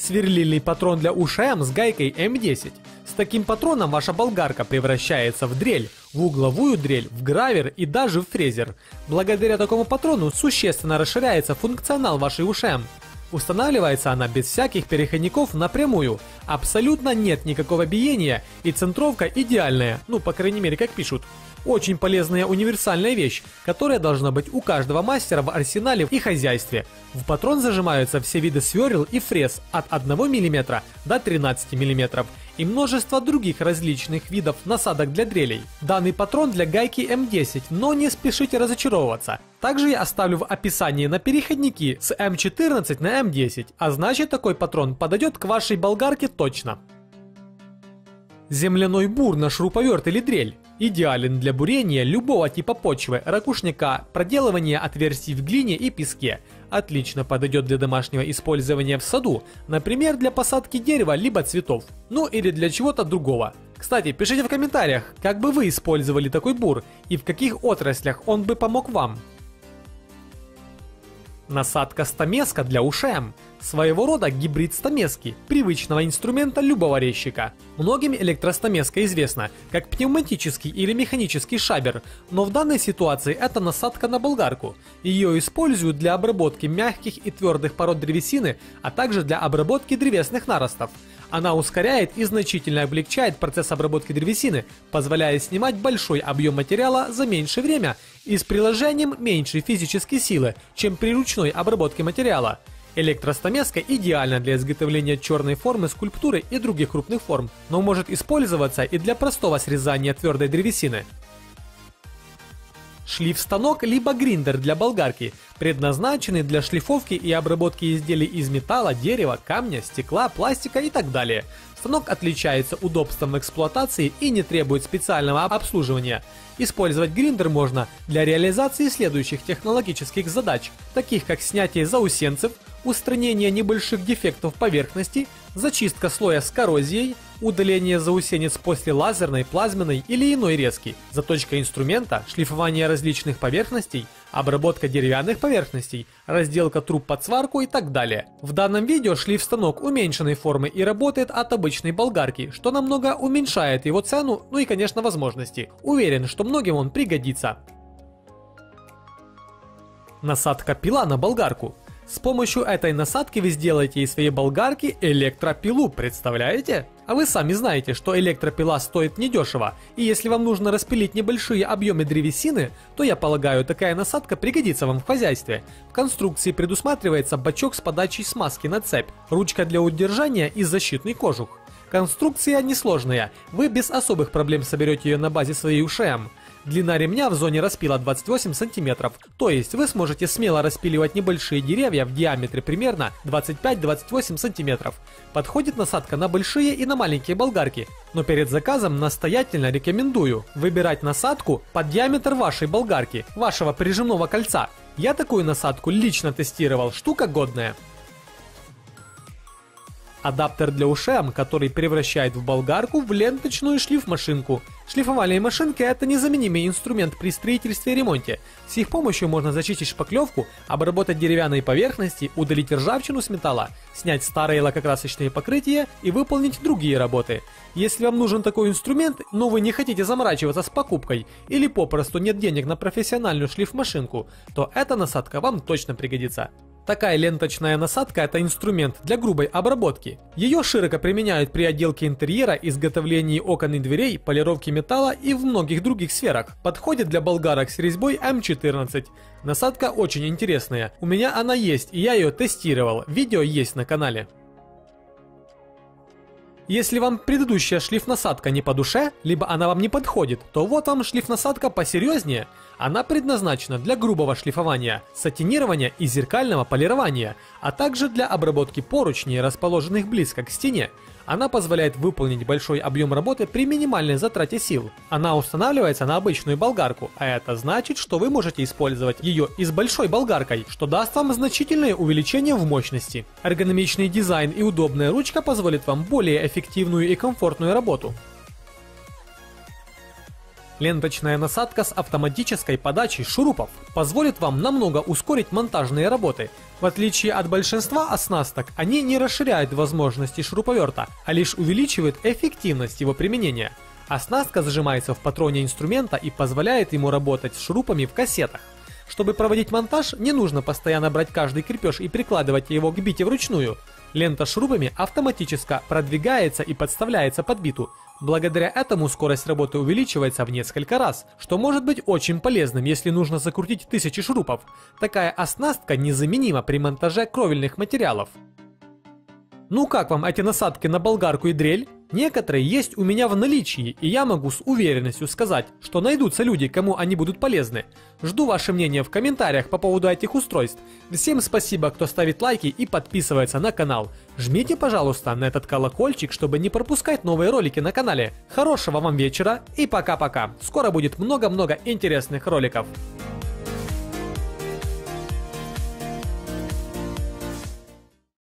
Сверлильный патрон для УШМ с гайкой М10. С таким патроном ваша болгарка превращается в дрель, в угловую дрель, в гравер и даже в фрезер. Благодаря такому патрону существенно расширяется функционал вашей УШМ. Устанавливается она без всяких переходников напрямую, абсолютно нет никакого биения и центровка идеальная, ну по крайней мере как пишут. Очень полезная универсальная вещь, которая должна быть у каждого мастера в арсенале и хозяйстве. В патрон зажимаются все виды сверл и фрез от 1 мм до 13 мм и множество других различных видов насадок для дрелей. Данный патрон для гайки М10, но не спешите разочаровываться. Также я оставлю в описании на переходники с М14 на М10, а значит такой патрон подойдет к вашей болгарке точно. Земляной бур на шуруповерт или дрель. Идеален для бурения любого типа почвы, ракушняка, проделывания отверстий в глине и песке. Отлично подойдет для домашнего использования в саду, например, для посадки дерева либо цветов, ну или для чего-то другого. Кстати, пишите в комментариях, как бы вы использовали такой бур и в каких отраслях он бы помог вам. Насадка стамеска для УШМ. Своего рода гибрид стамески, привычного инструмента любого резчика. Многим электростамеска известна как пневматический или механический шабер, но в данной ситуации это насадка на болгарку. Ее используют для обработки мягких и твердых пород древесины, а также для обработки древесных наростов. Она ускоряет и значительно облегчает процесс обработки древесины, позволяя снимать большой объем материала за меньшее время и с приложением меньшей физической силы, чем при ручной обработке материала. Электростамеска идеальна для изготовления черной формы скульптуры и других крупных форм, но может использоваться и для простого срезания твердой древесины. Шлиф-станок либо гриндер для болгарки, предназначенный для шлифовки и обработки изделий из металла, дерева, камня, стекла, пластика и так далее. Станок отличается удобством эксплуатации и не требует специального обслуживания. Использовать гриндер можно для реализации следующих технологических задач, таких как снятие заусенцев, устранение небольших дефектов поверхности, зачистка слоя с коррозией, удаление заусенец после лазерной, плазменной или иной резки, заточка инструмента, шлифование различных поверхностей, обработка деревянных поверхностей, разделка труб под сварку и так далее. В данном видео шлиф-станок уменьшенной формы и работает от обычной болгарки, что намного уменьшает его цену, ну и конечно возможности. Уверен, что многим он пригодится. Насадка пила на болгарку. С помощью этой насадки вы сделаете из своей болгарки электропилу, представляете? А вы сами знаете, что электропила стоит недешево, и если вам нужно распилить небольшие объемы древесины, то я полагаю, такая насадка пригодится вам в хозяйстве. В конструкции предусматривается бачок с подачей смазки на цепь, ручка для удержания и защитный кожух. Конструкция несложная, вы без особых проблем соберете ее на базе своей УШМ. Длина ремня в зоне распила 28 см, то есть вы сможете смело распиливать небольшие деревья в диаметре примерно 25-28 см. Подходит насадка на большие и на маленькие болгарки, но перед заказом настоятельно рекомендую выбирать насадку под диаметр вашей болгарки, вашего прижимного кольца. Я такую насадку лично тестировал, штука годная. Адаптер для УШМ, который превращает в болгарку в ленточную шлифмашинку. Шлифовальные машинки – это незаменимый инструмент при строительстве и ремонте. С их помощью можно зачистить шпаклевку, обработать деревянные поверхности, удалить ржавчину с металла, снять старые лакокрасочные покрытия и выполнить другие работы. Если вам нужен такой инструмент, но вы не хотите заморачиваться с покупкой или попросту нет денег на профессиональную шлифмашинку, то эта насадка вам точно пригодится. Такая ленточная насадка – это инструмент для грубой обработки. Ее широко применяют при отделке интерьера, изготовлении окон и дверей, полировке металла и в многих других сферах. Подходит для болгарок с резьбой М14. Насадка очень интересная. У меня она есть, и я ее тестировал. Видео есть на канале. Если вам предыдущая шлиф-насадка не по душе, либо она вам не подходит, то вот вам шлиф-насадка посерьезнее. Она предназначена для грубого шлифования, сатинирования и зеркального полирования, а также для обработки поручней, расположенных близко к стене. Она позволяет выполнить большой объем работы при минимальной затрате сил. Она устанавливается на обычную болгарку, а это значит, что вы можете использовать ее и с большой болгаркой, что даст вам значительное увеличение в мощности. Эргономичный дизайн и удобная ручка позволят вам более эффективную и комфортную работу. Ленточная насадка с автоматической подачей шурупов позволит вам намного ускорить монтажные работы. В отличие от большинства оснасток, они не расширяют возможности шуруповерта, а лишь увеличивают эффективность его применения. Оснастка зажимается в патроне инструмента и позволяет ему работать с шурупами в кассетах. Чтобы проводить монтаж, не нужно постоянно брать каждый крепеж и прикладывать его к бите вручную. Лента с шурупами автоматически продвигается и подставляется под биту. Благодаря этому скорость работы увеличивается в несколько раз, что может быть очень полезным, если нужно закрутить тысячи шурупов. Такая оснастка незаменима при монтаже кровельных материалов. Ну как вам эти насадки на болгарку и дрель? Некоторые есть у меня в наличии, и я могу с уверенностью сказать, что найдутся люди, кому они будут полезны. Жду ваше мнение в комментариях по поводу этих устройств. Всем спасибо, кто ставит лайки и подписывается на канал. Жмите, пожалуйста, на этот колокольчик, чтобы не пропускать новые ролики на канале. Хорошего вам вечера и пока-пока. Скоро будет много-много интересных роликов.